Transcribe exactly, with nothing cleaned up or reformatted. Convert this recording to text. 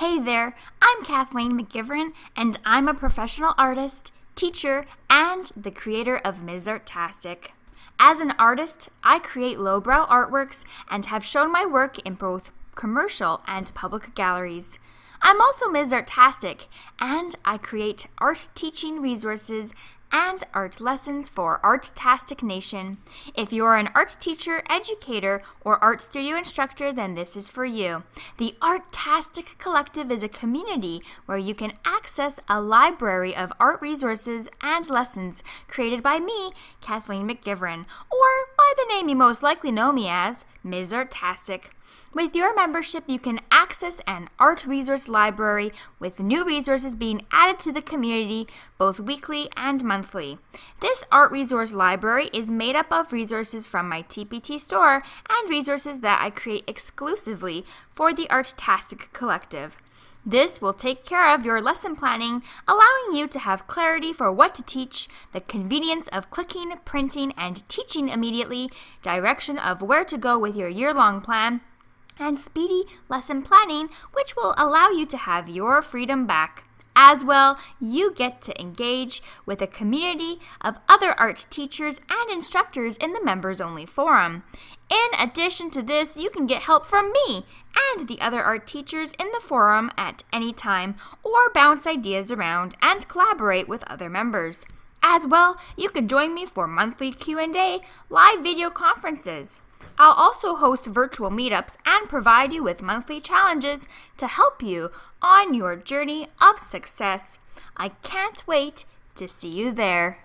Hey there, I'm Kathleen McGivern, and I'm a professional artist, teacher, and the creator of Miz Artastic. As an artist, I create lowbrow artworks and have shown my work in both commercial and public galleries. I'm also Miz Artastic, and I create art teaching resources and art lessons for Artastic Nation. If you're an art teacher, educator, or art studio instructor, then this is for you. The Artastic Collective is a community where you can access a library of art resources and lessons created by me, Kathleen McGivern, or by the name you most likely know me as, Miz Artastic. With your membership, you can access an art resource library with new resources being added to the community both weekly and monthly. This art resource library is made up of resources from my T P T store and resources that I create exclusively for the Artastic Collective. This will take care of your lesson planning, allowing you to have clarity for what to teach, the convenience of clicking, printing, and teaching immediately, direction of where to go with your year-long plan, and speedy lesson planning, which will allow you to have your freedom back. As well, you get to engage with a community of other art teachers and instructors in the members-only forum. In addition to this, you can get help from me and the other art teachers in the forum at any time, or bounce ideas around and collaborate with other members. As well, you can join me for monthly Q and A, live video conferences. I'll also host virtual meetups and provide you with monthly challenges to help you on your journey of success. I can't wait to see you there.